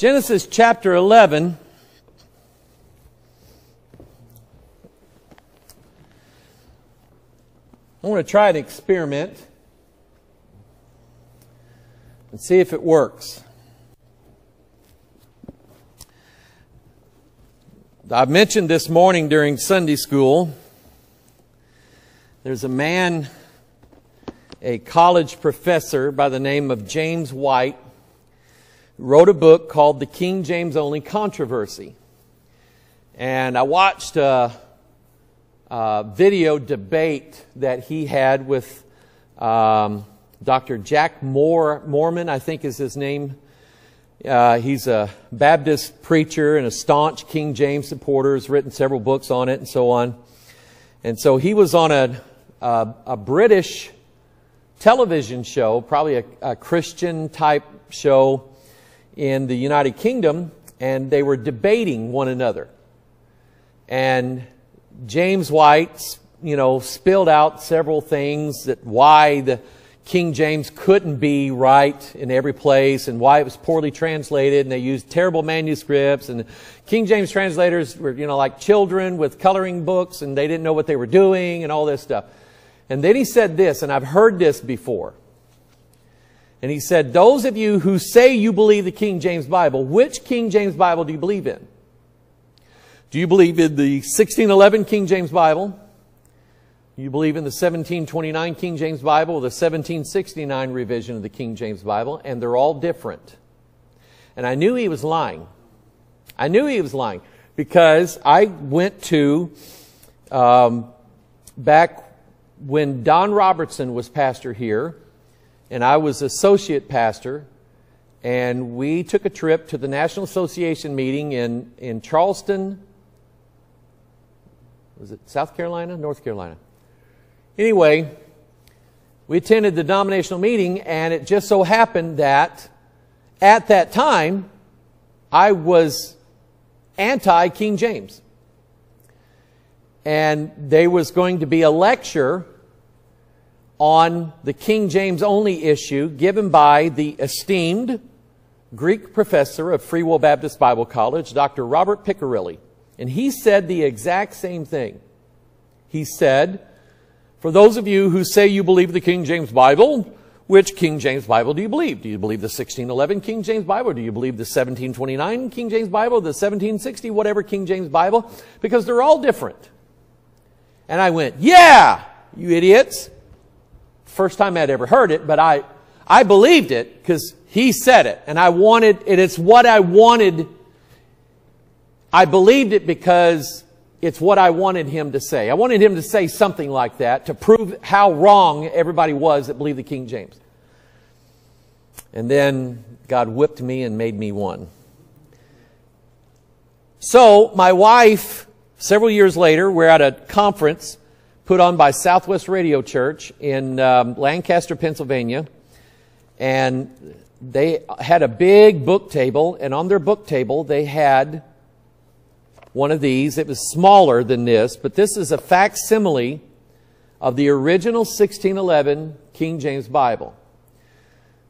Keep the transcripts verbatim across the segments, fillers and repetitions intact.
Genesis chapter eleven. I want to try an experiment and see if it works. I've mentioned this morning during Sunday school, there's a man, a college professor by the name of James White, who wrote a book called The King James Only Controversy. And I watched a Uh, video debate that he had with um, Doctor Jack Moore, Mormon, I think is his name. Uh, he's a Baptist preacher and a staunch King James supporter, has written several books on it and so on. And so he was on a, a, a British television show, probably a, a Christian type show in the United Kingdom, and they were debating one another. And James White, you know, spilled out several things that why the King James couldn't be right in every place and why it was poorly translated and they used terrible manuscripts and King James translators were, you know, like children with coloring books and they didn't know what they were doing and all this stuff. And then he said this, and I've heard this before. And he said, those of you who say you believe the King James Bible, which King James Bible do you believe in? Do you believe in the sixteen eleven King James Bible? Do you believe in the seventeen twenty-nine King James Bible or the seventeen sixty-nine revision of the King James Bible? And they're all different. And I knew he was lying. I knew he was lying because I went to, um, back when Don Robertson was pastor here and I was associate pastor, and we took a trip to the National Association meeting in, in Charleston, was it South Carolina? North Carolina. Anyway, we attended the denominational meeting, and it just so happened that at that time, I was anti-King James. And there was going to be a lecture on the King James only issue given by the esteemed Greek professor of Free Will Baptist Bible College, Doctor Robert Piccarilli. And he said the exact same thing. He said, for those of you who say you believe the King James Bible, which King James Bible do you believe? Do you believe the sixteen eleven King James Bible? Or do you believe the seventeen twenty-nine King James Bible? The seventeen sixty, whatever King James Bible? Because they're all different. And I went, yeah, you idiots. First time I'd ever heard it, but I, I believed it because he said it. And I wanted, and it's what I wanted. I believed it because it's what I wanted him to say. I wanted him to say something like that to prove how wrong everybody was that believed the King James. And then God whipped me and made me one. So my wife, several years later, we're at a conference put on by Southwest Radio Church in um, Lancaster, Pennsylvania. And they had a big book table. And on their book table, they had one of these. It was smaller than this. But this is a facsimile of the original sixteen eleven King James Bible.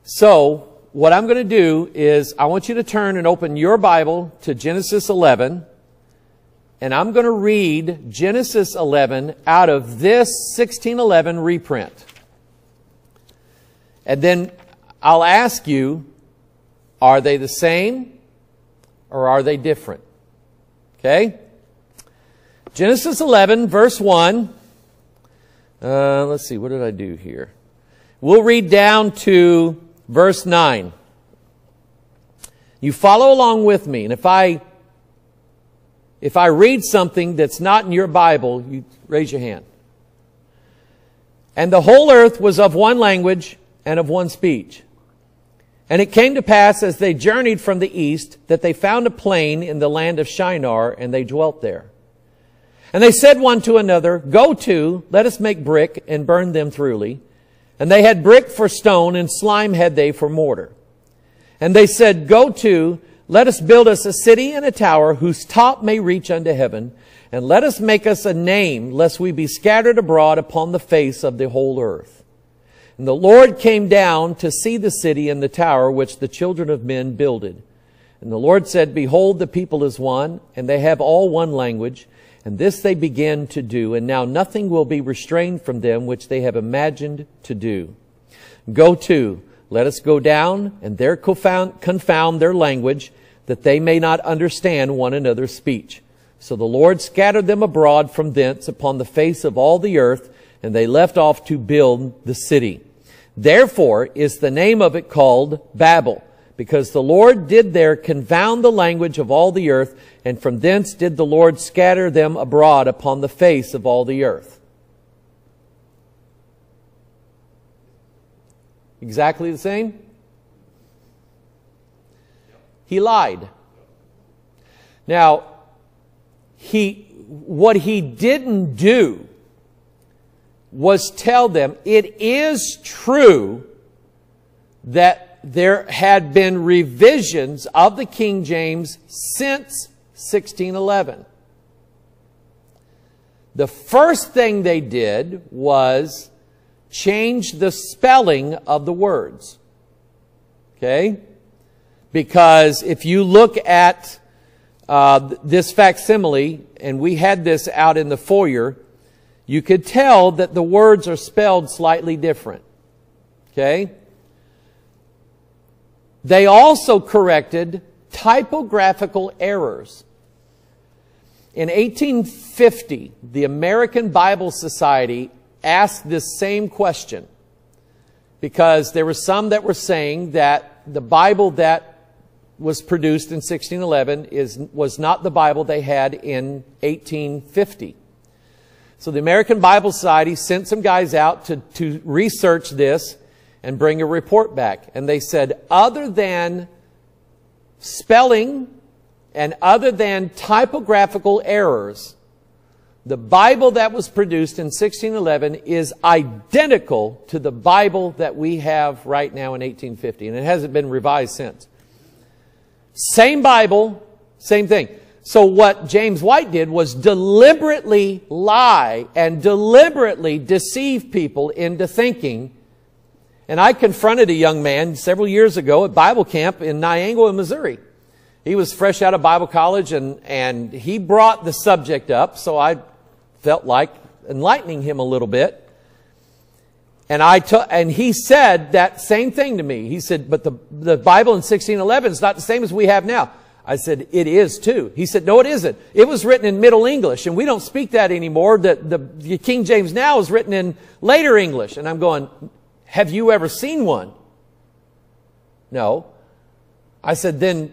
So what I'm going to do is I want you to turn and open your Bible to Genesis eleven. And I'm going to read Genesis eleven out of this sixteen eleven reprint. And then I'll ask you, are they the same or are they different? Okay? Genesis eleven, verse one. Uh, let's see, what did I do here? We'll read down to verse nine. You follow along with me. And if I... If I read something that's not in your Bible, you raise your hand. And the whole earth was of one language and of one speech. And it came to pass as they journeyed from the east that they found a plain in the land of Shinar, and they dwelt there. And they said one to another, go to, let us make brick and burn them throughly. And they had brick for stone and slime had they for mortar. And they said, go to, let us build us a city and a tower whose top may reach unto heaven, and let us make us a name, lest we be scattered abroad upon the face of the whole earth. And the Lord came down to see the city and the tower which the children of men builded. And the Lord said, Behold, the people is one, and they have all one language, and this they begin to do, and now nothing will be restrained from them which they have imagined to do. Go to, let us go down, and there confound their language, that they may not understand one another's speech. So the Lord scattered them abroad from thence upon the face of all the earth, and they left off to build the city. Therefore is the name of it called Babel, because the Lord did there confound the language of all the earth, and from thence did the Lord scatter them abroad upon the face of all the earth. Exactly the same? He lied. Now, he, what he didn't do was tell them, it is true that there had been revisions of the King James since sixteen eleven. The first thing they did was change the spelling of the words. Okay? Because if you look at uh, this facsimile, and we had this out in the foyer, you could tell that the words are spelled slightly different. Okay? They also corrected typographical errors. In eighteen fifty, the American Bible Society asked this same question, because there were some that were saying that the Bible that was produced in sixteen eleven is, was not the Bible they had in eighteen fifty. So the American Bible Society sent some guys out to, to research this and bring a report back. And they said, other than spelling and other than typographical errors, the Bible that was produced in sixteen eleven is identical to the Bible that we have right now in eighteen fifty. And it hasn't been revised since. Same Bible, same thing. So what James White did was deliberately lie and deliberately deceive people into thinking. And I confronted a young man several years ago at Bible camp in Niangua, Missouri. He was fresh out of Bible college, and, and he brought the subject up, so I felt like enlightening him a little bit. And I took, and he said that same thing to me. He said, but the, the Bible in sixteen eleven is not the same as we have now. I said, it is too. He said, no, it isn't. It was written in Middle English, and we don't speak that anymore. The, the, the King James now is written in later English. And I'm going, have you ever seen one? No. I said, then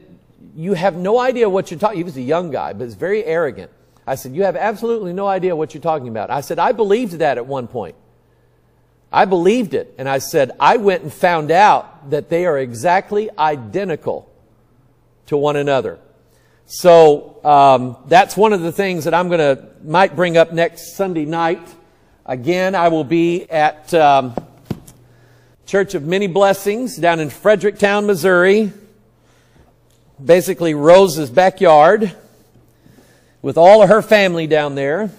you have no idea what you're talking. He was a young guy, but he's very arrogant. I said, you have absolutely no idea what you're talking about. I said, I believed that at one point. I believed it. And I said, I went and found out that they are exactly identical to one another. So um, that's one of the things that I'm going to might bring up next Sunday night. Again, I will be at um, Church of Many Blessings down in Fredericktown, Missouri. Basically Rose's backyard, with all of her family down there.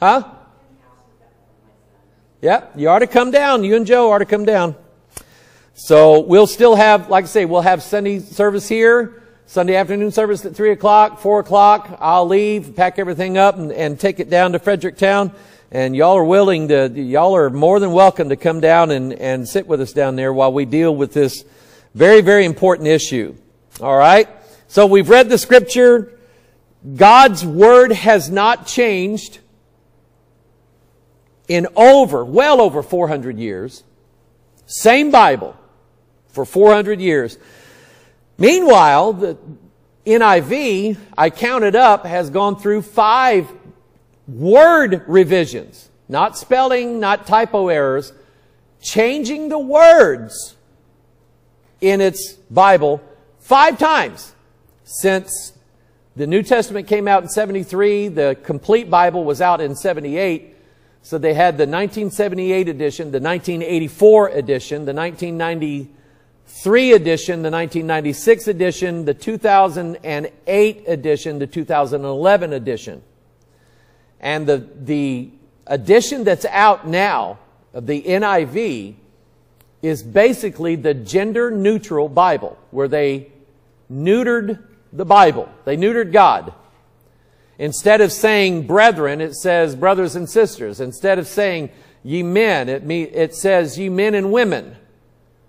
Huh? Yep, you ought to come down. You and Joe ought to come down. So we'll still have, like I say, we'll have Sunday service here, Sunday afternoon service at three o'clock, four o'clock. I'll leave, pack everything up, and, and take it down to Fredericktown. And y'all are willing to, y'all are more than welcome to come down and, and sit with us down there while we deal with this very, very important issue. All right? So we've read the scripture. God's word has not changed in over, well over four hundred years. Same Bible for four hundred years. Meanwhile, the N I V, I counted up, has gone through five word revisions. Not spelling, not typo errors. Changing the words in its Bible five times since the New Testament came out in seventy-three. The complete Bible was out in seventy-eight. So they had the nineteen seventy-eight edition, the nineteen eighty-four edition, the nineteen ninety-three edition, the nineteen ninety-six edition, the two thousand eight edition, the two thousand eleven edition. And the, the edition that's out now of the N I V is basically the gender-neutral Bible, where they neutered the Bible. They neutered God. Instead of saying brethren, it says brothers and sisters. Instead of saying ye men, it, me, it says ye men and women.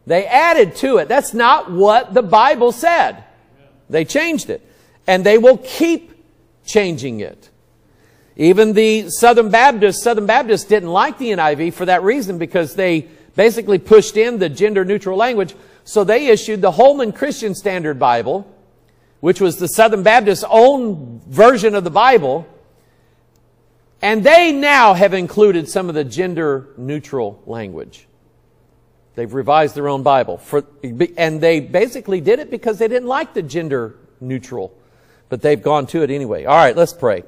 They added to it. That's not what the Bible said. They changed it. And they will keep changing it. Even the Southern Baptists, Southern Baptists didn't like the N I V for that reason, because they basically pushed in the gender-neutral language. So they issued the Holman Christian Standard Bible, which was the Southern Baptist's own version of the Bible. And they now have included some of the gender-neutral language. They've revised their own Bible. For, and they basically did it because they didn't like the gender-neutral. But they've gone to it anyway. All right, let's pray.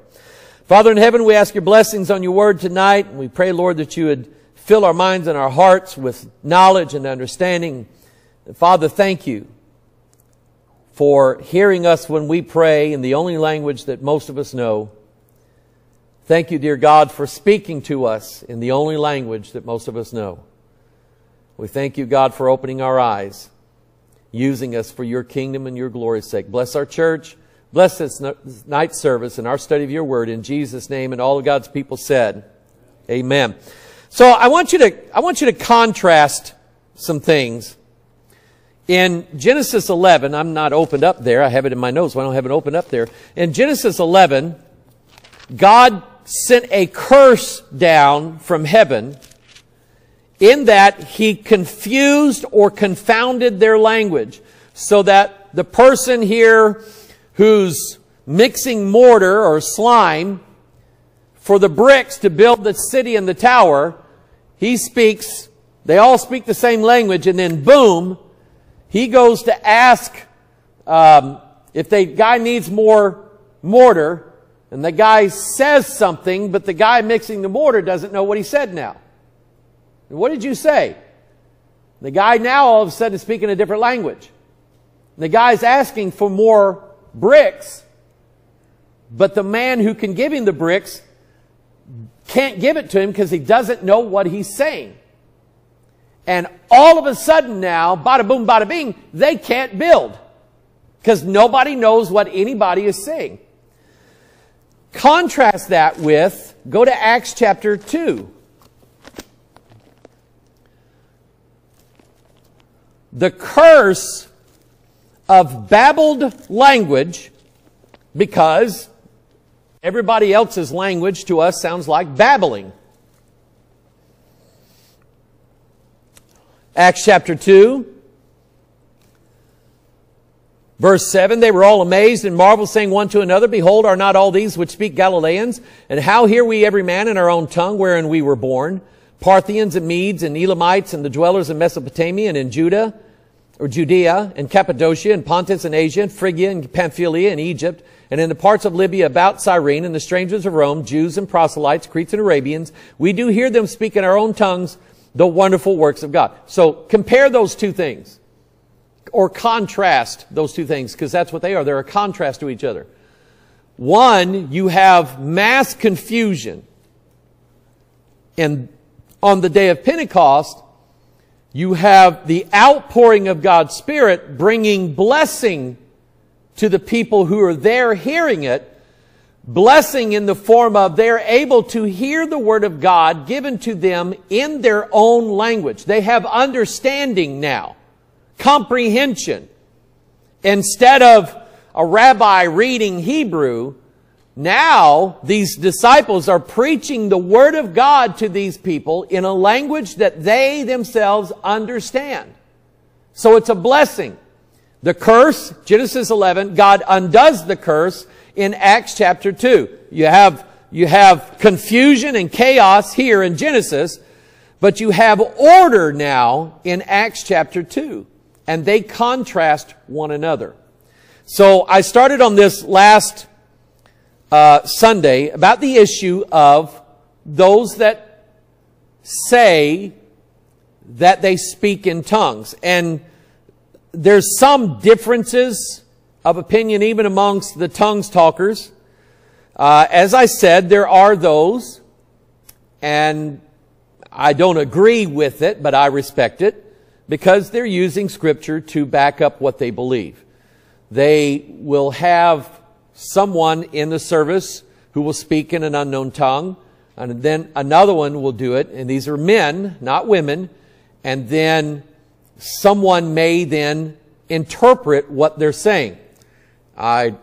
Father in heaven, we ask your blessings on your word tonight. We pray, Lord, that you would fill our minds and our hearts with knowledge and understanding. And Father, thank you for hearing us when we pray in the only language that most of us know. Thank you, dear God, for speaking to us in the only language that most of us know. We thank you, God, for opening our eyes, using us for your kingdom and your glory's sake. Bless our church. Bless this night service and our study of your word in Jesus' name. And all of God's people said, amen. So I want you to, I want you to contrast some things. In Genesis eleven, I'm not opened up there. I have it in my notes, so I don't have it opened up there. In Genesis eleven, God sent a curse down from heaven in that he confused or confounded their language, so that the person here who's mixing mortar or slime for the bricks to build the city and the tower, he speaks, they all speak the same language, and then boom, he goes to ask um, if the guy needs more mortar. And the guy says something, but the guy mixing the mortar doesn't know what he said now. What did you say? The guy now all of a sudden is speaking a different language. The guy's asking for more bricks, but the man who can give him the bricks can't give it to him because he doesn't know what he's saying. And all of a sudden now, bada boom, bada bing, they can't build because nobody knows what anybody is saying. Contrast that with, go to Acts chapter two. The curse of babbled language, because everybody else's language to us sounds like babbling. Acts chapter two. Verse seven, they were all amazed and marveled, saying one to another, behold, are not all these which speak Galileans? And how hear we every man in our own tongue wherein we were born? Parthians and Medes and Elamites and the dwellers in Mesopotamia and in Judah, or Judea and Cappadocia and Pontus and Asia and Phrygia and Pamphylia and Egypt and in the parts of Libya about Cyrene and the strangers of Rome, Jews and proselytes, Cretes and Arabians. We do hear them speak in our own tongues the wonderful works of God. So compare those two things. Or contrast those two things, because that's what they are. They're a contrast to each other. One, you have mass confusion. And on the day of Pentecost, you have the outpouring of God's Spirit bringing blessing to the people who are there hearing it. Blessing in the form of they're able to hear the Word of God given to them in their own language. They have understanding now. Comprehension. Instead of a rabbi reading Hebrew, now these disciples are preaching the Word of God to these people in a language that they themselves understand. So it's a blessing. The curse, Genesis eleven, God undoes the curse in Acts chapter two. You have, you have confusion and chaos here in Genesis, but you have order now in Acts chapter two. And they contrast one another. So I started on this last uh, Sunday about the issue of those that say that they speak in tongues. And there's some differences of opinion even amongst the tongues talkers. Uh, as I said, there are those, and I don't agree with it, but I respect it, because they're using Scripture to back up what they believe. They will have someone in the service who will speak in an unknown tongue, and then another one will do it, and these are men, not women, and then someone may then interpret what they're saying. I,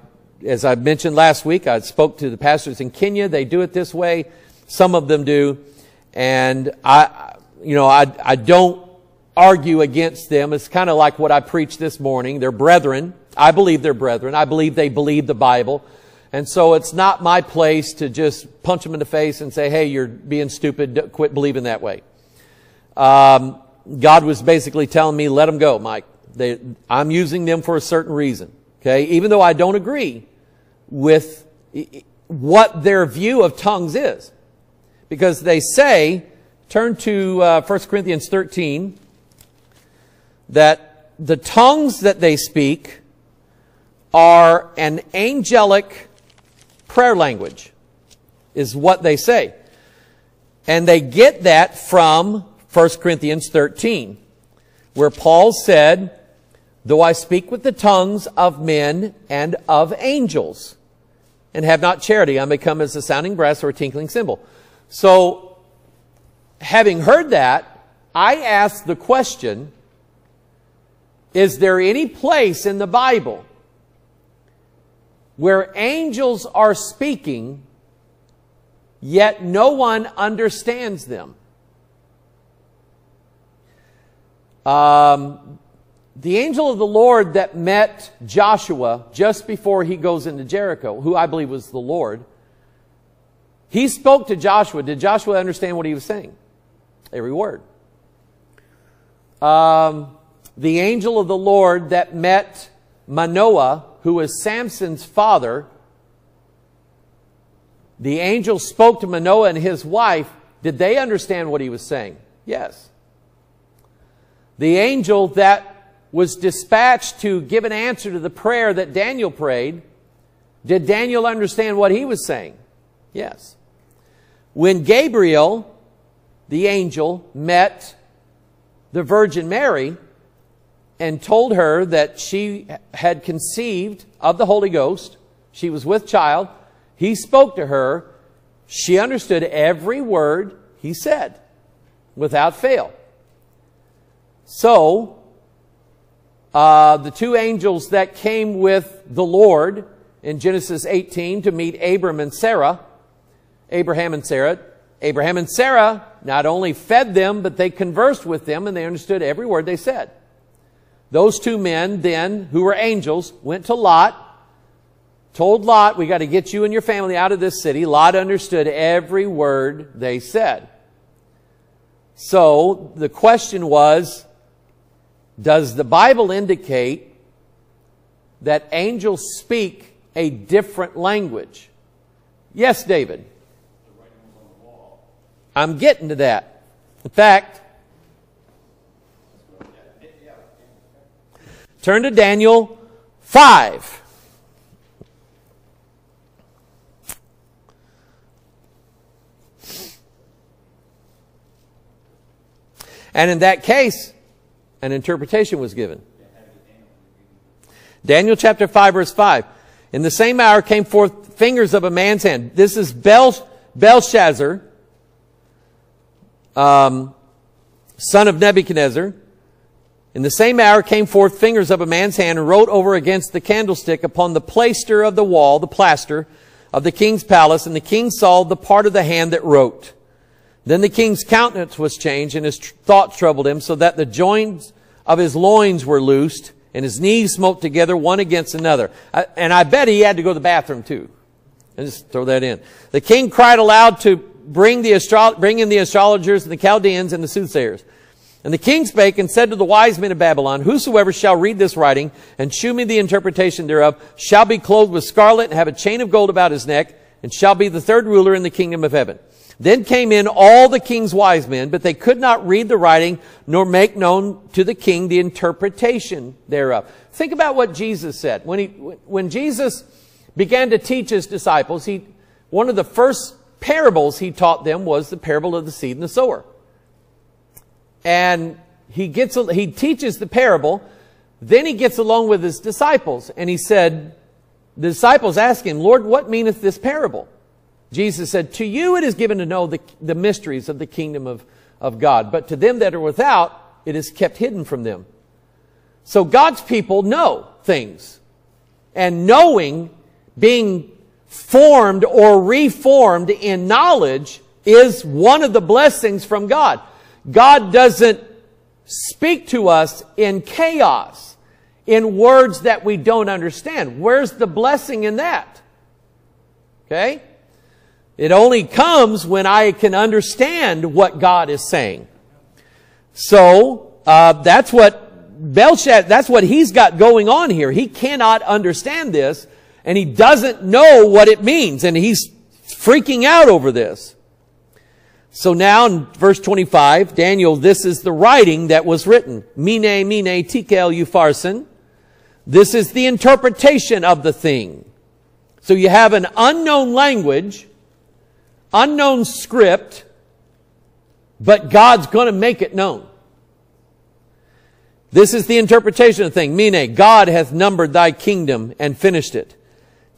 as I mentioned last week, I spoke to the pastors in Kenya. They do it this way. Some of them do. And I, you know, I, I don't argue against them. It's kind of like what I preached this morning. They're brethren. I believe they're brethren. I believe they believe the Bible. And so it's not my place to just punch them in the face and say, hey, you're being stupid. Quit believing that way. Um, God was basically telling me, let them go, Mike. They, I'm using them for a certain reason. Okay. Even though I don't agree with what their view of tongues is, because they say, turn to uh, First Corinthians thirteen, that the tongues that they speak are an angelic prayer language, is what they say. And they get that from First Corinthians thirteen, where Paul said, though I speak with the tongues of men and of angels, and have not charity, I may come as a sounding brass or a tinkling cymbal. So, having heard that, I asked the question, is there any place in the Bible where angels are speaking, yet no one understands them? Um, the angel of the Lord that met Joshua just before he goes into Jericho, who I believe was the Lord, he spoke to Joshua. Did Joshua understand what he was saying? Every word. Um, the angel of the Lord that met Manoah, who was Samson's father, the angel spoke to Manoah and his wife. Did they understand what he was saying? Yes. The angel that was dispatched to give an answer to the prayer that Daniel prayed, did Daniel understand what he was saying? Yes. When Gabriel, the angel, met the Virgin Mary and told her that she had conceived of the Holy Ghost, she was with child, he spoke to her, she understood every word he said without fail. So, uh, the two angels that came with the Lord in Genesis eighteen to meet Abram and Sarah, Abraham and Sarah, Abraham and Sarah not only fed them, but they conversed with them and they understood every word they said. Those two men then, who were angels, went to Lot, told Lot, we got to get you and your family out of this city. Lot understood every word they said. So the question was, does the Bible indicate that angels speak a different language? Yes, David. The writing was on the wall. I'm getting to that. In fact, turn to Daniel five. And in that case, an interpretation was given. Daniel chapter five, verse five. In the same hour came forth fingers of a man's hand. This is Bel Belshazzar, um, son of Nebuchadnezzar. In the same hour came forth fingers of a man's hand and wrote over against the candlestick upon the plaster of the wall, the plaster of the king's palace. And the king saw the part of the hand that wrote. Then the king's countenance was changed and his thoughts troubled him, so that the joints of his loins were loosed and his knees smote together one against another. I, and I bet he had to go to the bathroom too. I just throw that in. The king cried aloud to bring the astro- bring in the astrologers and the Chaldeans and the soothsayers. And the king spake and said to the wise men of Babylon, whosoever shall read this writing and shew me the interpretation thereof shall be clothed with scarlet and have a chain of gold about his neck and shall be the third ruler in the kingdom of heaven. Then came in all the king's wise men, but they could not read the writing nor make known to the king the interpretation thereof. Think about what Jesus said. When he, when Jesus began to teach his disciples, he, one of the first parables he taught them was the parable of the seed and the sower. And he gets he teaches the parable, then he gets along with his disciples, and he said, the disciples asked him, Lord, what meaneth this parable? Jesus said, to you it is given to know the, the mysteries of the kingdom of, of God, but to them that are without, it is kept hidden from them. So God's people know things. And knowing, being formed or reformed in knowledge, is one of the blessings from God. God doesn't speak to us in chaos, in words that we don't understand. Where's the blessing in that? Okay? It only comes when I can understand what God is saying. So, uh, that's what Belshazzar, that's what he's got going on here. He cannot understand this, and he doesn't know what it means, and he's freaking out over this. So now in verse twenty-five, Daniel, this is the writing that was written. Mene, mene, tekel, upharsin. This is the interpretation of the thing. So you have an unknown language, unknown script, but God's going to make it known. This is the interpretation of the thing. Mene, God hath numbered thy kingdom and finished it.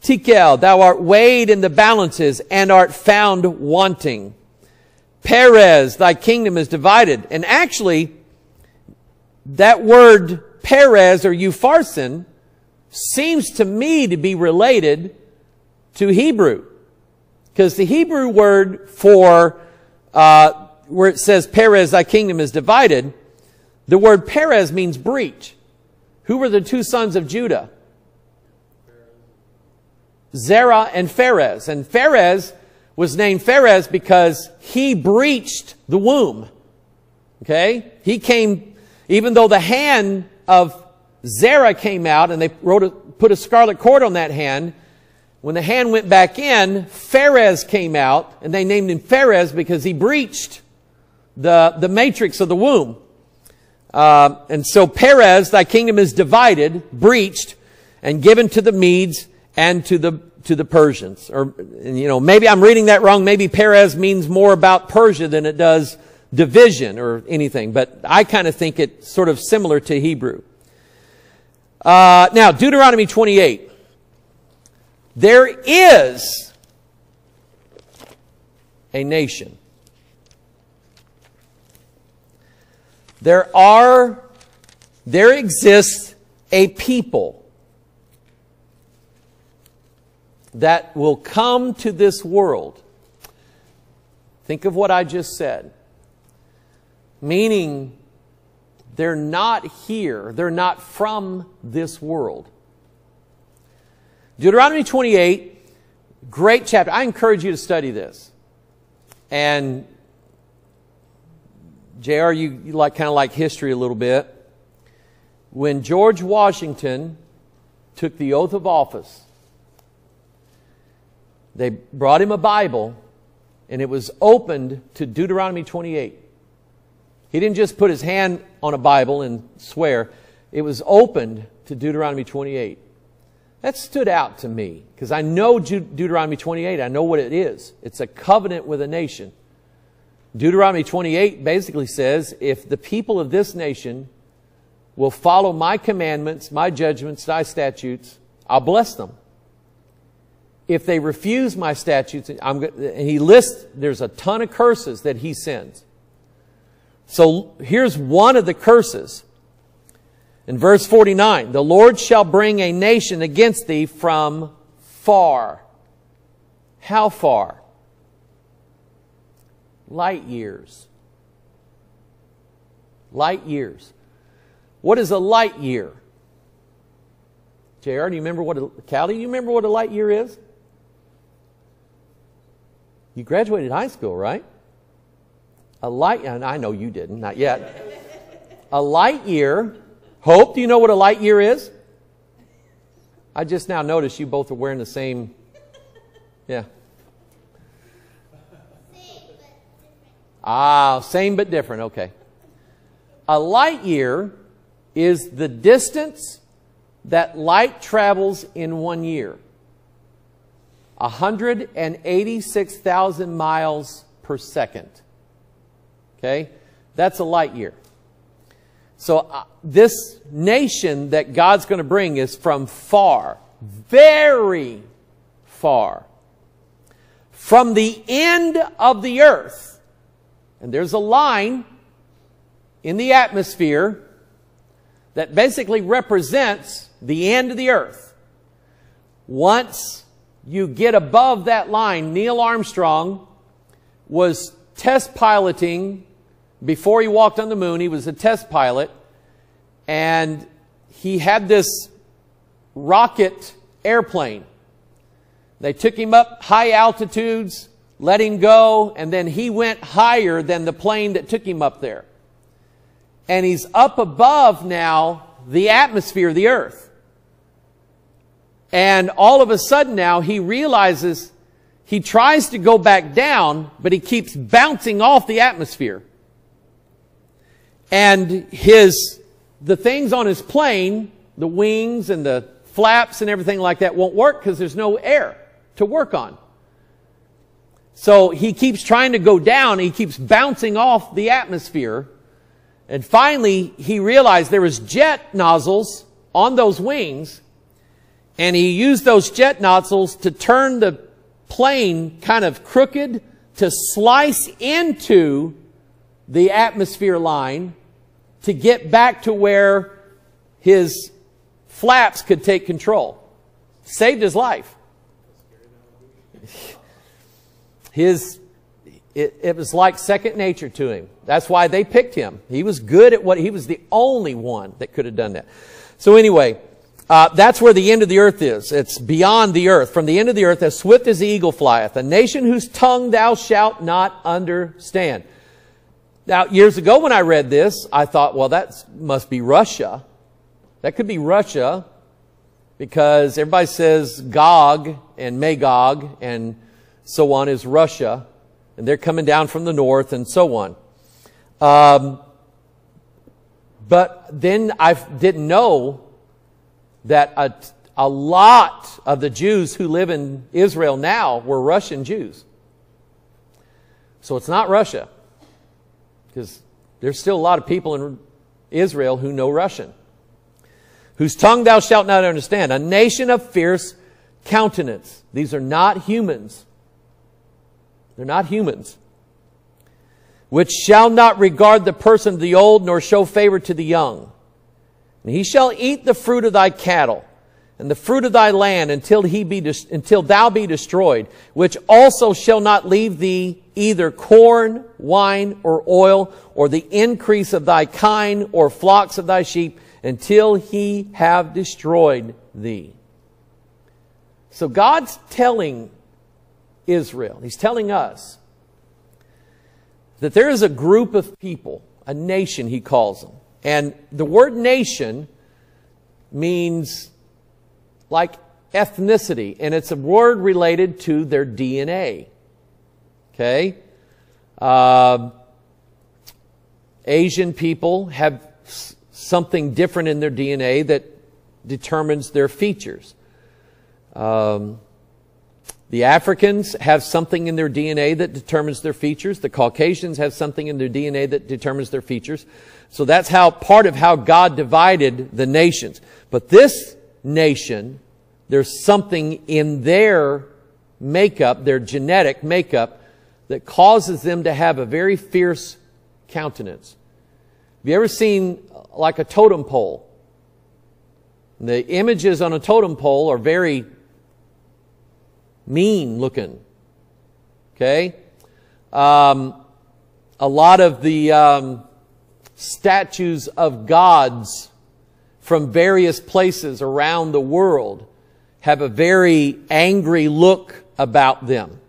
Tekel, thou art weighed in the balances and art found wanting. Perez, thy kingdom is divided. And actually, that word Perez or Upharsin seems to me to be related to Hebrew. Because the Hebrew word for, uh, where it says Perez, thy kingdom is divided, the word Perez means breach. Who were the two sons of Judah? Zerah and Perez. And Perez was named Perez because he breached the womb. Okay? He came, even though the hand of Zerah came out and they wrote a, put a scarlet cord on that hand, when the hand went back in, Perez came out, and they named him Perez because he breached the, the matrix of the womb. Uh, and so Perez, thy kingdom is divided, breached, and given to the Medes and to the to the Persians. Or, you know, maybe I'm reading that wrong. Maybe Perez means more about Persia than it does division or anything. But I kind of think it's sort of similar to Hebrew. Uh, now, Deuteronomy twenty-eight. There is a nation. There are, there exists a people that will come to this world. Think of what I just said. Meaning, they're not here. They're not from this world. Deuteronomy twenty-eight, great chapter. I encourage you to study this. And J R, you, you like kind of like history a little bit. When George Washington took the oath of office, they brought him a Bible, and it was opened to Deuteronomy twenty-eight. He didn't just put his hand on a Bible and swear. It was opened to Deuteronomy twenty-eight. That stood out to me, because I know Deuteronomy twenty-eight. I know what it is. It's a covenant with a nation. Deuteronomy twenty-eight basically says, if the people of this nation will follow my commandments, my judgments, my statutes, I'll bless them. If they refuse my statutes, I'm, and he lists, there's a ton of curses that he sends. So here's one of the curses. In verse forty-nine, the Lord shall bring a nation against thee from far. How far? Light years. Light years. What is a light year? J R, do you remember what a, Callie, do you remember what a light year is? You graduated high school, right? A light, and I know you didn't, not yet. A light year, Hope, do you know what a light year is? I just now noticed you both are wearing the same, yeah. Ah, same but different, okay. A light year is the distance that light travels in one year. one hundred eighty-six thousand miles per second. Okay? That's a light year. So uh, this nation that God's going to bring is from far, very far, from the end of the earth. And there's a line in the atmosphere that basically represents the end of the earth. Once you get above that line, Neil Armstrong was test piloting. Before he walked on the moon, he was a test pilot, and he had this rocket airplane. They took him up high altitudes, let him go, and then he went higher than the plane that took him up there. And he's up above now the atmosphere of the earth. And all of a sudden now he realizes he tries to go back down, but he keeps bouncing off the atmosphere. And his, the things on his plane, the wings and the flaps and everything like that won't work because there's no air to work on. So he keeps trying to go down. He keeps bouncing off the atmosphere. And finally, he realized there was jet nozzles on those wings. And he used those jet nozzles to turn the plane kind of crooked to slice into the atmosphere line to get back to where his flaps could take control. Saved his life. His, it, it was like second nature to him. That's why they picked him. He was good at what, he was the only one that could have done that. So anyway, uh, that's where the end of the earth is. It's beyond the earth. From the end of the earth, as swift as the eagle flieth, a nation whose tongue thou shalt not understand. Now, years ago when I read this, I thought, well, that must be Russia. That could be Russia, because everybody says Gog and Magog and so on is Russia, and they're coming down from the north and so on. Um, but then I didn't know that a, a lot of the Jews who live in Israel now were Russian Jews. So it's not Russia. Because there's still a lot of people in Israel who know Russian. Whose tongue thou shalt not understand. A nation of fierce countenance. These are not humans. They're not humans. Which shall not regard the person of the old, nor show favor to the young. And he shall eat the fruit of thy cattle, and the fruit of thy land, until he be until thou be destroyed, which also shall not leave thee either corn, wine, or oil, or the increase of thy kine, or flocks of thy sheep, until he have destroyed thee. So God's telling Israel, he's telling us, that there is a group of people, a nation he calls them. And the word nation means like ethnicity, and it's a word related to their D N A. Okay? Uh, Asian people have something different in their D N A that determines their features. Um, the Africans have something in their D N A that determines their features. The Caucasians have something in their D N A that determines their features. So that's how part of how God divided the nations. But this nation, there's something in their makeup, their genetic makeup, that causes them to have a very fierce countenance. Have you ever seen like a totem pole? The images on a totem pole are very mean looking. Okay? Um, a lot of the um, statues of gods from various places around the world have a very angry look about them.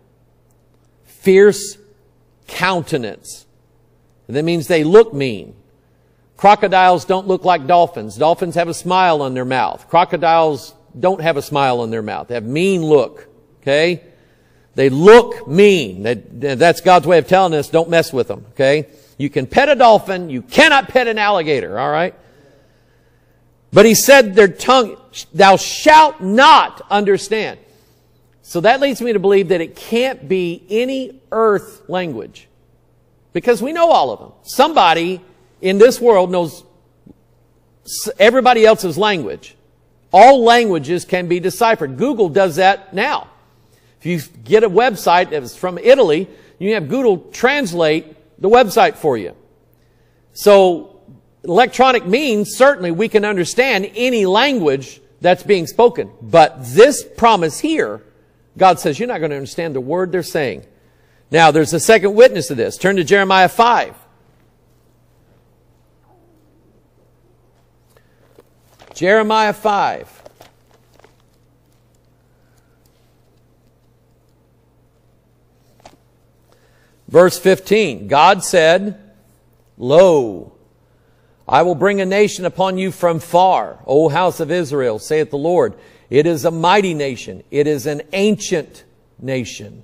Fierce countenance. And that means they look mean. Crocodiles don't look like dolphins. Dolphins have a smile on their mouth. Crocodiles don't have a smile on their mouth. They have mean look. Okay? They look mean. That, that's God's way of telling us, don't mess with them. Okay? You can pet a dolphin. You cannot pet an alligator. All right? But he said their tongue, thou shalt not understand. So that leads me to believe that it can't be any earth language. Because we know all of them. Somebody in this world knows everybody else's language. All languages can be deciphered. Google does that now. If you get a website that's from Italy, you have Google translate the website for you. So electronic means certainly we can understand any language that's being spoken. But this promise here, God says, you're not going to understand the word they're saying. Now, there's a second witness to this. Turn to Jeremiah five. Jeremiah five. Verse fifteen. God said, Lo, I will bring a nation upon you from far, O house of Israel, saith the Lord. It is a mighty nation. It is an ancient nation.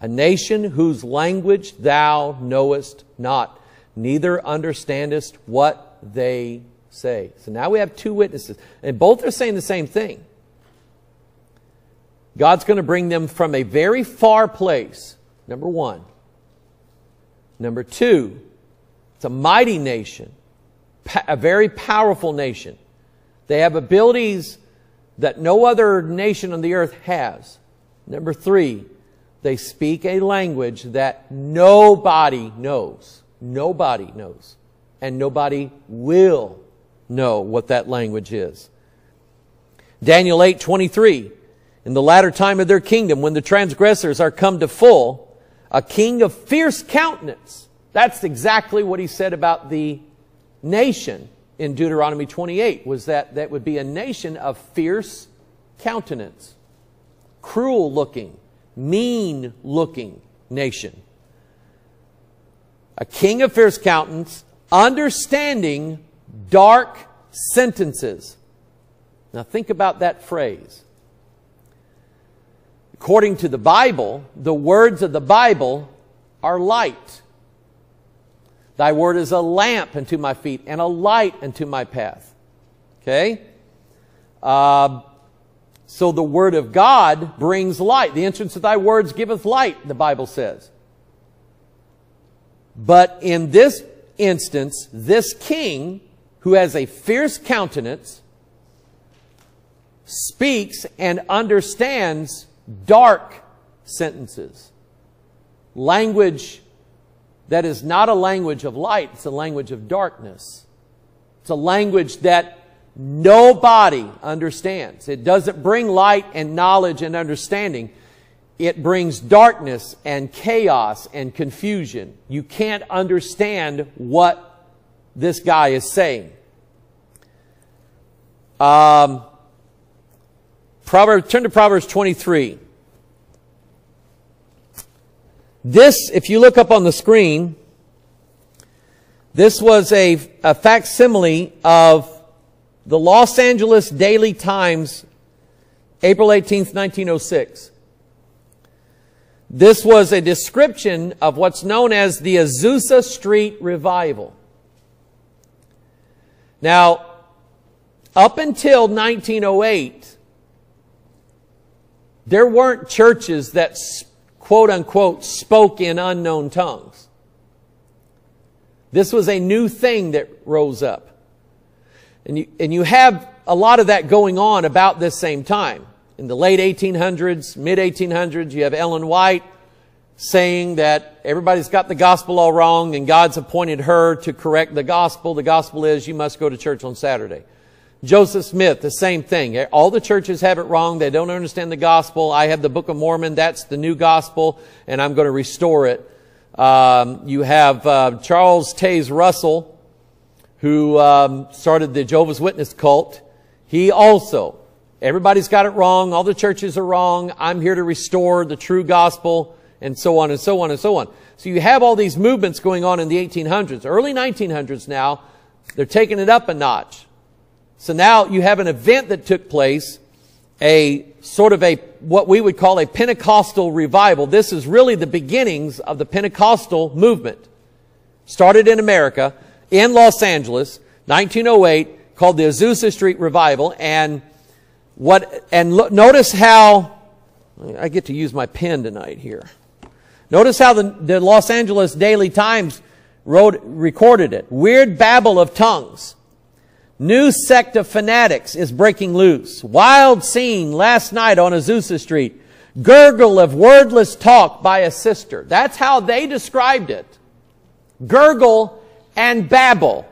A nation whose language thou knowest not, neither understandest what they say. So now we have two witnesses, and both are saying the same thing. God's going to bring them from a very far place, number one. Number two, it's a mighty nation, a very powerful nation. They have abilities that no other nation on the earth has. Number three, they speak a language that nobody knows. Nobody knows. And nobody will know what that language is. Daniel eight twenty-three. In the latter time of their kingdom, when the transgressors are come to full, a king of fierce countenance. That's exactly what he said about the nation in Deuteronomy twenty-eight, was that that would be a nation of fierce countenance. Cruel looking. Mean-looking nation. A king of fierce countenance, understanding dark sentences. Now think about that phrase. According to the Bible, the words of the Bible are light. Thy word is a lamp unto my feet and a light unto my path. Okay? Uh, So the word of God brings light. The entrance of thy words giveth light, the Bible says. But in this instance, this king, who has a fierce countenance, speaks and understands dark sentences. Language that is not a language of light. It's a language of darkness. It's a language that nobody understands. It doesn't bring light and knowledge and understanding. It brings darkness and chaos and confusion. You can't understand what this guy is saying. Um, Proverbs, turn to Proverbs twenty-three. This, if you look up on the screen, this was a, a facsimile of the Los Angeles Daily Times, April eighteenth, nineteen oh six. This was a description of what's known as the Azusa Street Revival. Now, up until nineteen oh eight, there weren't churches that, quote unquote, spoke in unknown tongues. This was a new thing that rose up. And you, and you have a lot of that going on about this same time. In the late eighteen hundreds, mid eighteen hundreds, you have Ellen White saying that everybody's got the gospel all wrong and God's appointed her to correct the gospel. The gospel is you must go to church on Saturday. Joseph Smith, the same thing. All the churches have it wrong. They don't understand the gospel. I have the Book of Mormon. That's the new gospel, and I'm going to restore it. Um, you have uh, Charles Taze Russell, who um, started the Jehovah's Witness cult. He also, everybody's got it wrong. All the churches are wrong. I'm here to restore the true gospel, and so on and so on and so on. So you have all these movements going on in the eighteen hundreds. Early nineteen hundreds now, they're taking it up a notch. So now you have an event that took place, a sort of a, what we would call a Pentecostal revival. This is really the beginnings of the Pentecostal movement. Started in America, in Los Angeles, nineteen oh eight, called the Azusa Street Revival. And what, and look, notice how, I get to use my pen tonight here. Notice how the, the Los Angeles Daily Times wrote, recorded it. Weird babble of tongues. New sect of fanatics is breaking loose. Wild scene last night on Azusa Street. Gurgle of wordless talk by a sister. That's how they described it. Gurgle and babble.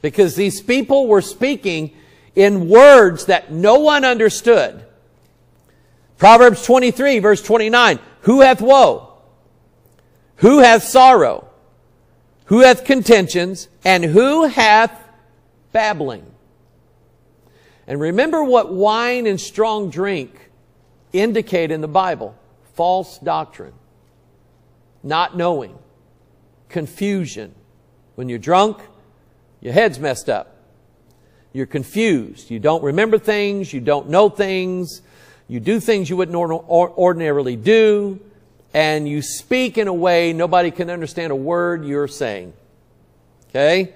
Because these people were speaking in words that no one understood. Proverbs twenty-three, verse twenty-nine. Who hath woe? Who hath sorrow? Who hath contentions? And who hath babbling? And remember what wine and strong drink indicate in the Bible. False doctrine. Not knowing. Confusion. When you're drunk, your head's messed up. You're confused. You don't remember things. You don't know things. You do things you wouldn't ordinarily do. And you speak in a way nobody can understand a word you're saying. Okay?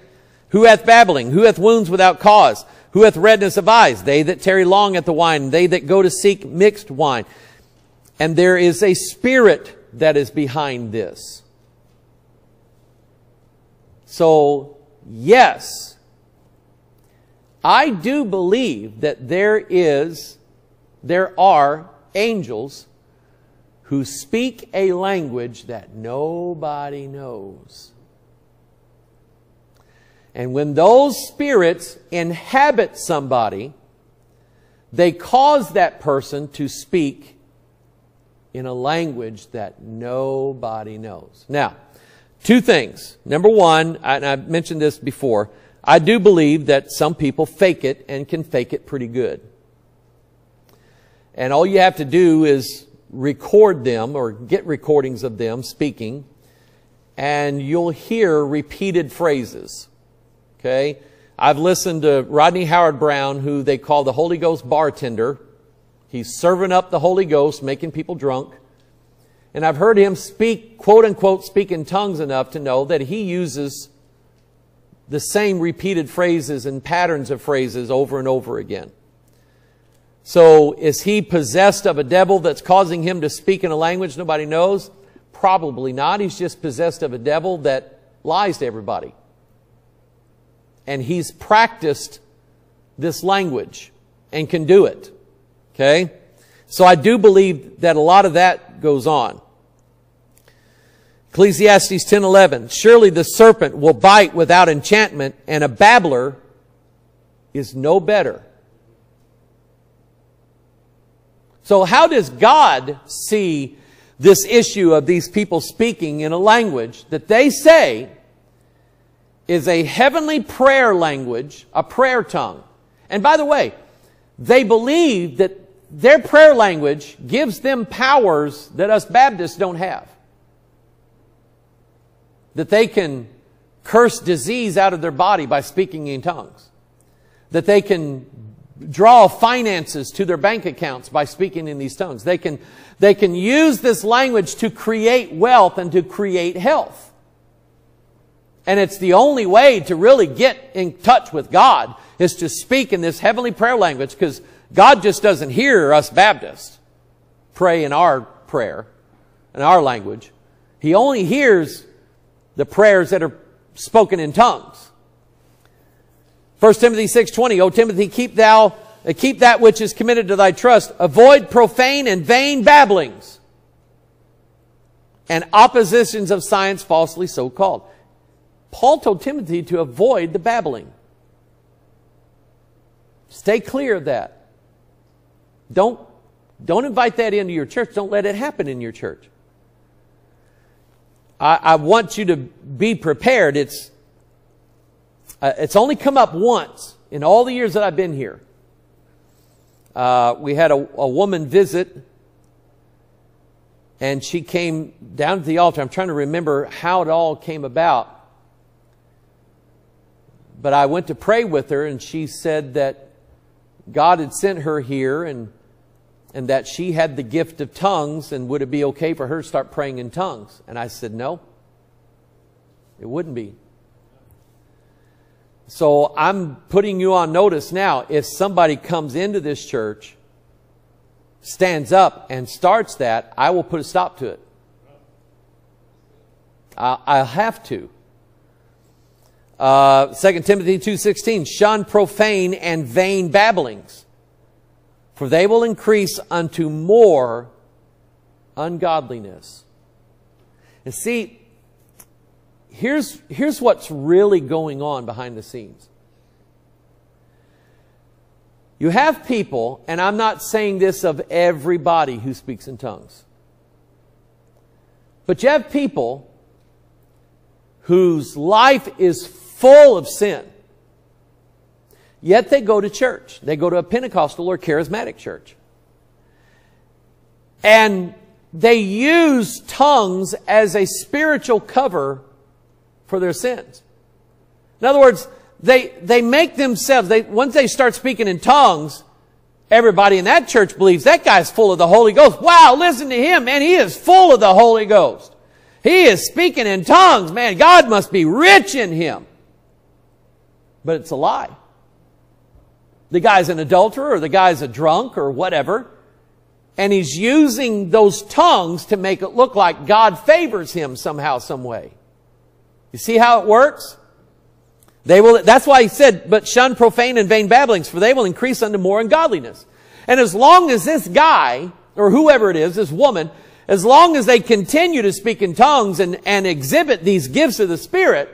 Who hath babbling? Who hath wounds without cause? Who hath redness of eyes? They that tarry long at the wine. They that go to seek mixed wine. And there is a spirit that is behind this. So, yes. I do believe that there is... There are angels who speak a language that nobody knows. And when those spirits inhabit somebody, they cause that person to speak in a language that nobody knows. Now, two things. Number one, and I mentioned this before, I do believe that some people fake it and can fake it pretty good. And all you have to do is record them or get recordings of them speaking, and you'll hear repeated phrases. Okay? I've listened to Rodney Howard Brown, who they call the Holy Ghost bartender. He's serving up the Holy Ghost, making people drunk. And I've heard him speak, quote unquote, speak in tongues enough to know that he uses the same repeated phrases and patterns of phrases over and over again. So, is he possessed of a devil that's causing him to speak in a language nobody knows? Probably not. He's just possessed of a devil that lies to everybody. And he's practiced this language and can do it. Okay? So, I do believe that a lot of that goes on. Ecclesiastes ten eleven. Surely the serpent will bite without enchantment, and a babbler is no better. So how does God see this issue of these people speaking in a language that they say is a heavenly prayer language, a prayer tongue? And by the way, they believe that their prayer language gives them powers that us Baptists don't have. That they can curse disease out of their body by speaking in tongues. That they can draw finances to their bank accounts by speaking in these tongues. They can, they can use this language to create wealth and to create health. And it's the only way to really get in touch with God is to speak in this heavenly prayer language, because God just doesn't hear us Baptists pray in our prayer, in our language. He only hears the prayers that are spoken in tongues. First Timothy six twenty, O Timothy, keep thou, uh, keep that which is committed to thy trust. Avoid profane and vain babblings and oppositions of science falsely so called. Paul told Timothy to avoid the babbling. Stay clear of that. Don't, don't invite that into your church. Don't let it happen in your church. I, I want you to be prepared. It's, Uh, it's only come up once in all the years that I've been here. Uh, we had a, a woman visit, and she came down to the altar. I'm trying to remember how it all came about. But I went to pray with her, and she said that God had sent her here, and, and that she had the gift of tongues, and would it be okay for her to start praying in tongues? And I said, no, it wouldn't be. So I'm putting you on notice now. If somebody comes into this church, stands up and starts that, I will put a stop to it. I, I'll have to. Uh, Second Timothy two sixteen, shun profane and vain babblings, for they will increase unto more ungodliness. And see, here's, here's what's really going on behind the scenes. You have people, and I'm not saying this of everybody who speaks in tongues, but you have people whose life is full of sin, yet they go to church. They go to a Pentecostal or charismatic church. And they use tongues as a spiritual cover for their sins. In other words, they, they make themselves, they, once they start speaking in tongues, everybody in that church believes that guy's full of the Holy Ghost. Wow, listen to him, man. He is full of the Holy Ghost. He is speaking in tongues, man. God must be rich in him. But it's a lie. The guy's an adulterer, or the guy's a drunk, or whatever. And he's using those tongues to make it look like God favors him somehow, some way. You see how it works? They will, that's why he said, but shun profane and vain babblings, for they will increase unto more ungodliness. And as long as this guy, or whoever it is, this woman, as long as they continue to speak in tongues and, and exhibit these gifts of the Spirit,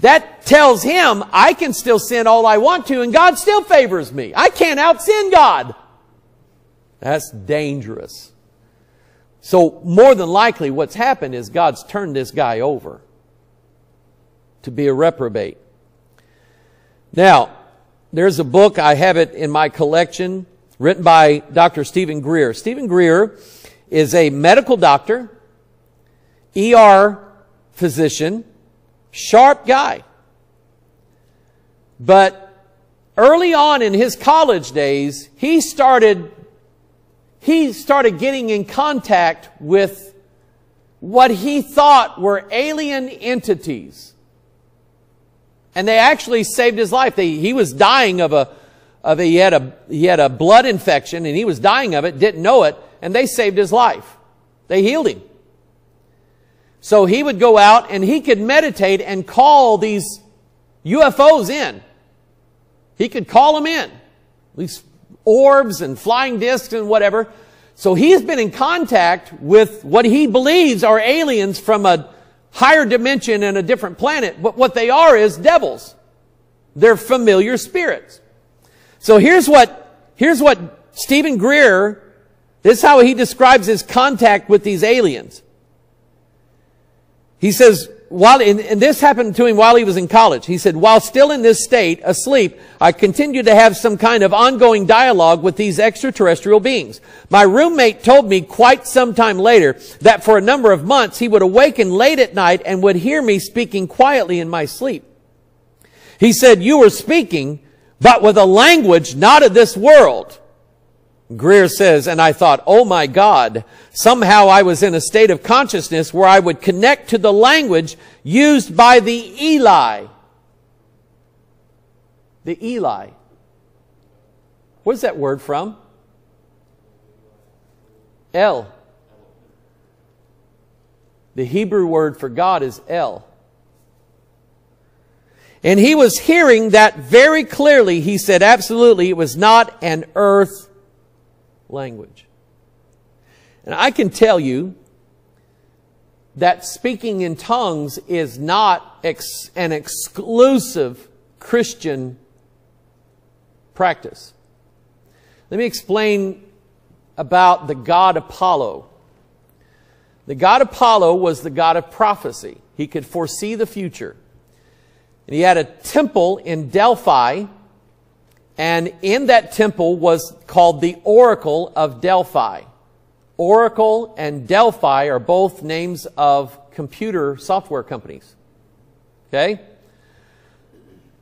that tells him, I can still sin all I want to and God still favors me. I can't out-sin God. That's dangerous. So more than likely what's happened is God's turned this guy over to be a reprobate. Now, there's a book, I have it in my collection, written by Doctor Stephen Greer. Stephen Greer is a medical doctor, E R physician, sharp guy. But early on in his college days, he started, he started getting in contact with what he thought were alien entities. And they actually saved his life. They, he was dying of a Of he had a he had a blood infection and he was dying of it, didn't know it, and they saved his life. They healed him. So he would go out and he could meditate and call these U F Os in. He could call them in, these orbs and flying discs and whatever. So he's been in contact with what he believes are aliens from a higher dimension and a different planet. But what they are is devils. They're familiar spirits. So here's what, here's what Stephen Greer, this is how he describes his contact with these aliens. He says, while, and this happened to him while he was in college. He said, while still in this state, asleep, I continued to have some kind of ongoing dialogue with these extraterrestrial beings. My roommate told me quite some time later that for a number of months he would awaken late at night and would hear me speaking quietly in my sleep. He said, you were speaking, but with a language not of this world. Greer says, and I thought, oh my God, somehow I was in a state of consciousness where I would connect to the language used by the Eli. The Eli. Where's that word from? El. The Hebrew word for God is El. And he was hearing that very clearly. He said, absolutely, it was not an earth language. And I can tell you that speaking in tongues is not ex an exclusive Christian practice. Let me explain about the god Apollo. The god Apollo was the god of prophecy. He could foresee the future. And he had a temple in Delphi, and in that temple was called the Oracle of Delphi. Oracle and Delphi are both names of computer software companies. Okay?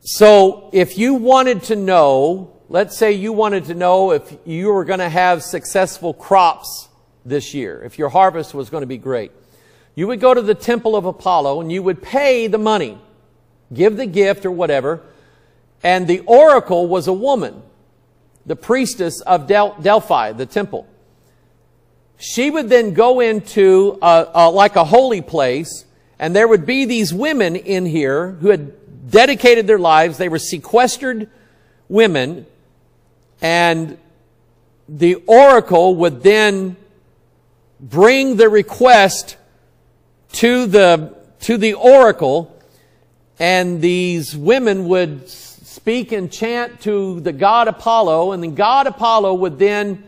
So if you wanted to know, let's say you wanted to know if you were going to have successful crops this year, if your harvest was going to be great, you would go to the Temple of Apollo and you would pay the money. Give the gift or whatever. And the oracle was a woman, the priestess of Del Delphi, the temple. She would then go into a, a, like a holy place And there would be these women in here who had dedicated their lives. They were sequestered women. And the oracle would then bring the request to the, to the oracle. And these women would speak and chant to the god Apollo. And the god Apollo would then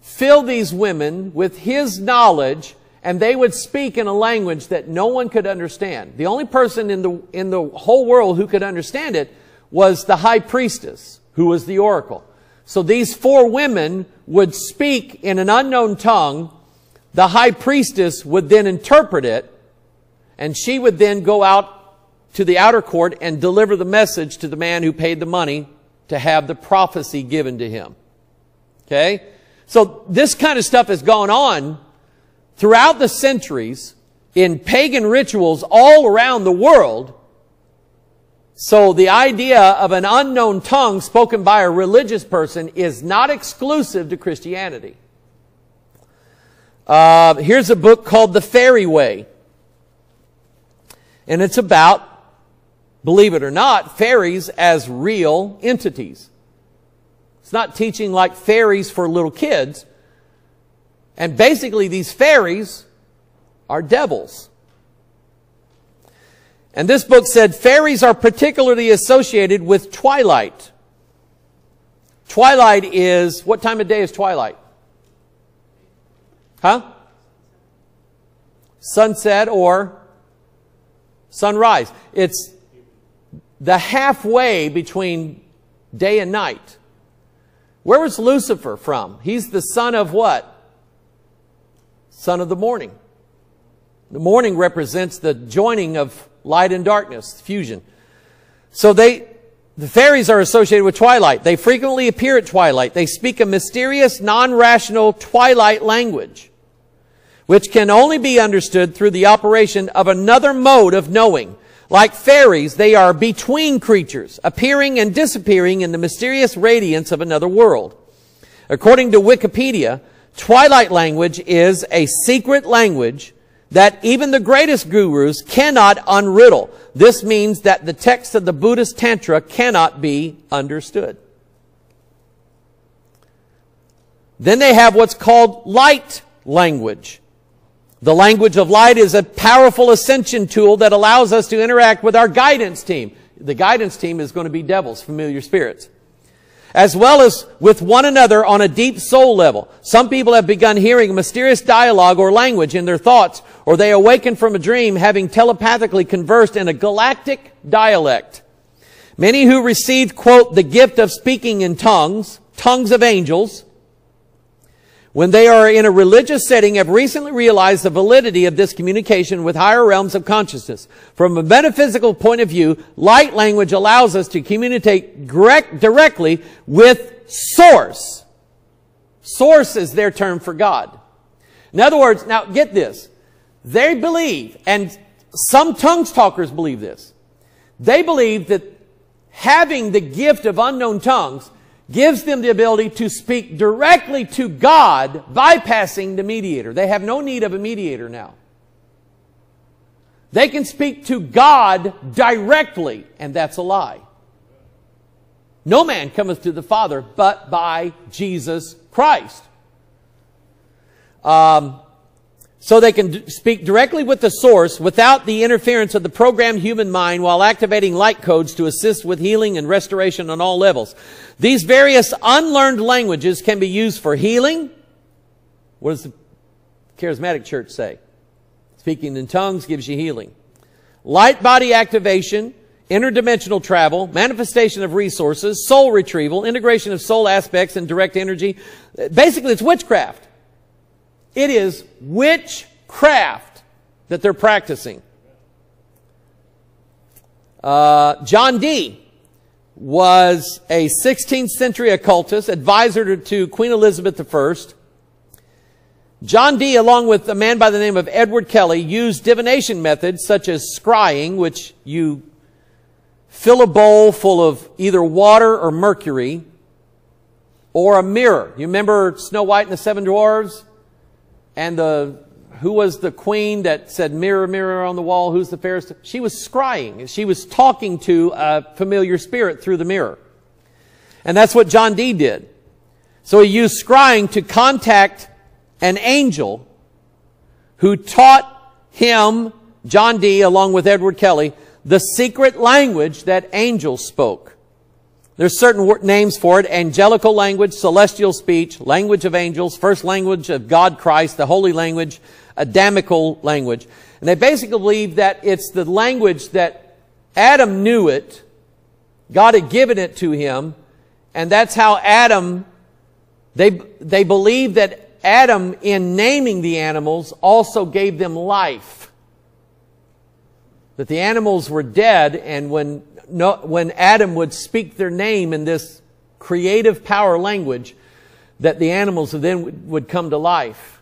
fill these women with his knowledge, and they would speak in a language that no one could understand. The only person in the, in the whole world who could understand it was the high priestess, who was the oracle. So these four women would speak in an unknown tongue. The high priestess would then interpret it, and she would then go out to the outer court and deliver the message to the man who paid the money to have the prophecy given to him. Okay? So this kind of stuff has gone on throughout the centuries in pagan rituals all around the world. So the idea of an unknown tongue spoken by a religious person is not exclusive to Christianity. Uh, here's a book called The Fairy Way. And it's about, believe it or not, fairies as real entities. It's not teaching like fairies for little kids. And basically these fairies are devils. And this book said fairies are particularly associated with twilight. Twilight is, what time of day is twilight? Huh? Sunset or sunrise. It's the halfway between day and night. Where was Lucifer from? He's the son of what? Son of the morning. The morning represents the joining of light and darkness, fusion. So they, the fairies are associated with twilight. They frequently appear at twilight. They speak a mysterious, non-rational twilight language, which can only be understood through the operation of another mode of knowing. Like fairies, they are between creatures, appearing and disappearing in the mysterious radiance of another world. According to Wikipedia, twilight language is a secret language that even the greatest gurus cannot unriddle. This means that the text of the Buddhist Tantra cannot be understood. Then they have what's called light language. The language of light is a powerful ascension tool that allows us to interact with our guidance team. The guidance team is going to be devils, familiar spirits. As well as with one another on a deep soul level. Some people have begun hearing mysterious dialogue or language in their thoughts, or they awaken from a dream having telepathically conversed in a galactic dialect. Many who received, quote, the gift of speaking in tongues, tongues of angels, when they are in a religious setting, have recently realized the validity of this communication with higher realms of consciousness. From a metaphysical point of view, light language allows us to communicate direct, directly with Source. Source is their term for God. In other words, now get this. They believe, and some tongue talkers believe this, they believe that having the gift of unknown tongues gives them the ability to speak directly to God, bypassing the mediator. They have no need of a mediator now. They can speak to God directly, and that's a lie. No man cometh to the Father but by Jesus Christ. Um, so they can speak directly with the source without the interference of the programmed human mind, while activating light codes to assist with healing and restoration on all levels. These various unlearned languages can be used for healing. What does the charismatic church say? Speaking in tongues gives you healing. Light body activation, interdimensional travel, manifestation of resources, soul retrieval, integration of soul aspects and direct energy. Basically, it's witchcraft. It is witchcraft that they're practicing. Uh, John Dee was a sixteenth century occultist, advisor to Queen Elizabeth the First. John Dee, along with a man by the name of Edward Kelly, used divination methods such as scrying, which you fill a bowl full of either water or mercury, or a mirror. You remember Snow White and the Seven Dwarves? And the who was the queen that said, mirror, mirror on the wall, who's the fairest? She was scrying. She was talking to a familiar spirit through the mirror. And that's what John Dee did. So he used scrying to contact an angel who taught him, John Dee, along with Edward Kelly, the secret language that angels spoke. There's certain names for it: angelical language, celestial speech, language of angels, first language of God Christ, the holy language, Adamical language. And they basically believe that it's the language that Adam knew it, God had given it to him, and that's how Adam, they, they believe that Adam, in naming the animals, also gave them life. That the animals were dead, and when, no, when Adam would speak their name in this creative power language, that the animals then would, would come to life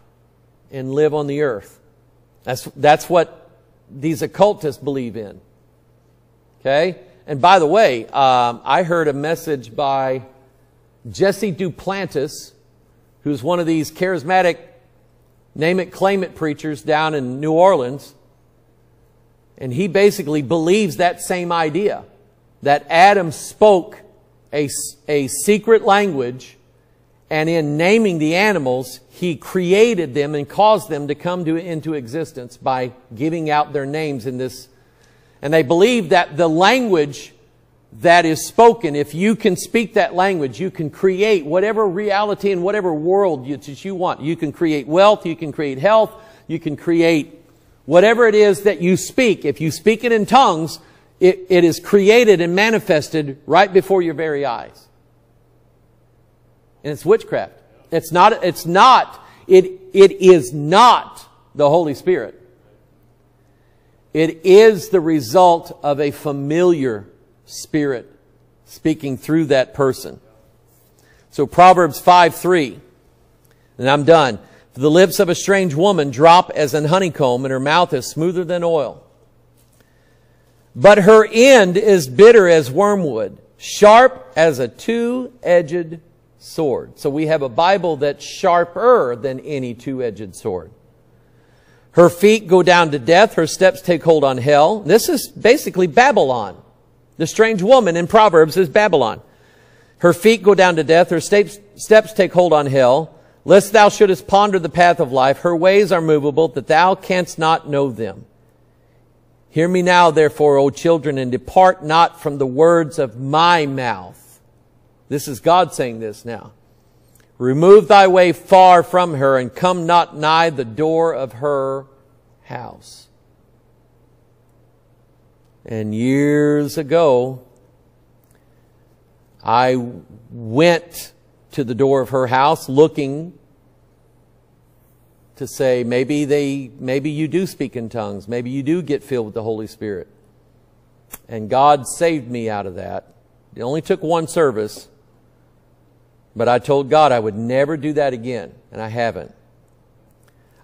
and live on the earth. That's, that's what these occultists believe in. Okay? And by the way, um, I heard a message by Jesse Duplantis, who's one of these charismatic name it, claim it preachers down in New Orleans. And he basically believes that same idea, that Adam spoke a, a secret language, and in naming the animals, he created them and caused them to come to, into existence by giving out their names in this. And they believe that the language that is spoken, if you can speak that language, you can create whatever reality and whatever world you, that you want. You can create wealth, you can create health, you can create whatever it is that you speak. If you speak it in tongues, it, it is created and manifested right before your very eyes. And it's witchcraft. It's not, it's not, it, it is not the Holy Spirit. It is the result of a familiar spirit speaking through that person. So Proverbs five three, and I'm done. The lips of a strange woman drop as an honeycomb, and her mouth is smoother than oil. But her end is bitter as wormwood, sharp as a two-edged sword. So we have a Bible that's sharper than any two-edged sword. Her feet go down to death, her steps take hold on hell. This is basically Babylon. The strange woman in Proverbs is Babylon. Her feet go down to death, her steps, steps take hold on hell. Lest thou shouldest ponder the path of life, her ways are movable, that thou canst not know them. Hear me now, therefore, O children, and depart not from the words of my mouth. This is God saying this now. Remove thy way far from her, and come not nigh the door of her house. And years ago, I went to the door of her house looking to say, maybe they, maybe you do speak in tongues. Maybe you do get filled with the Holy Spirit. And God saved me out of that. It only took one service. But I told God I would never do that again. And I haven't.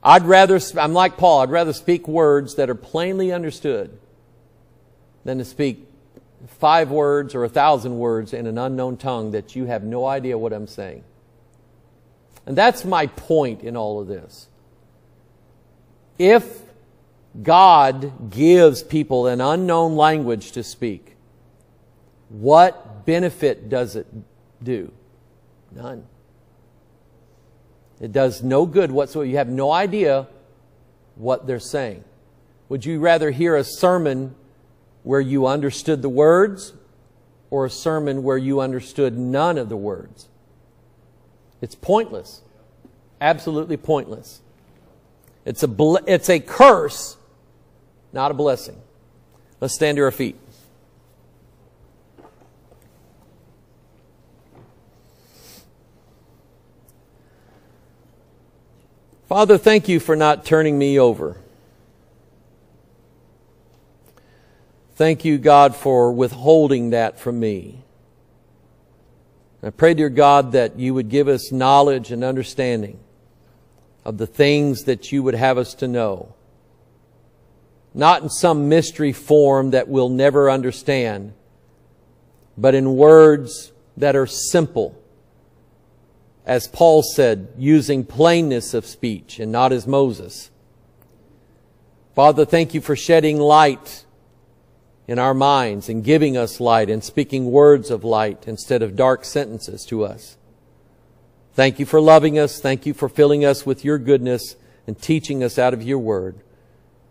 I'd rather, I'm like Paul, I'd rather speak words that are plainly understood than to speak five words or a thousand words in an unknown tongue that you have no idea what I'm saying. And that's my point in all of this. If God gives people an unknown language to speak, what benefit does it do? None. It does no good whatsoever. You have no idea what they're saying. Would you rather hear a sermon where you understood the words, or a sermon where you understood none of the words? It's pointless. Absolutely pointless. It's a, it's a curse, not a blessing. Let's stand to our feet. Father, thank you for not turning me over. Thank you, God, for withholding that from me. I pray, dear God, that you would give us knowledge and understanding of the things that you would have us to know. Not in some mystery form that we'll never understand, but in words that are simple. As Paul said, using plainness of speech and not as Moses. Father, thank you for shedding light in our minds and giving us light and speaking words of light instead of dark sentences to us. Thank you for loving us. Thank you for filling us with your goodness and teaching us out of your word.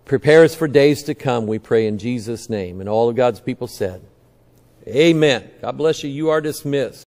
Prepare us for days to come, we pray in Jesus' name. And all of God's people said, amen. God bless you. You are dismissed.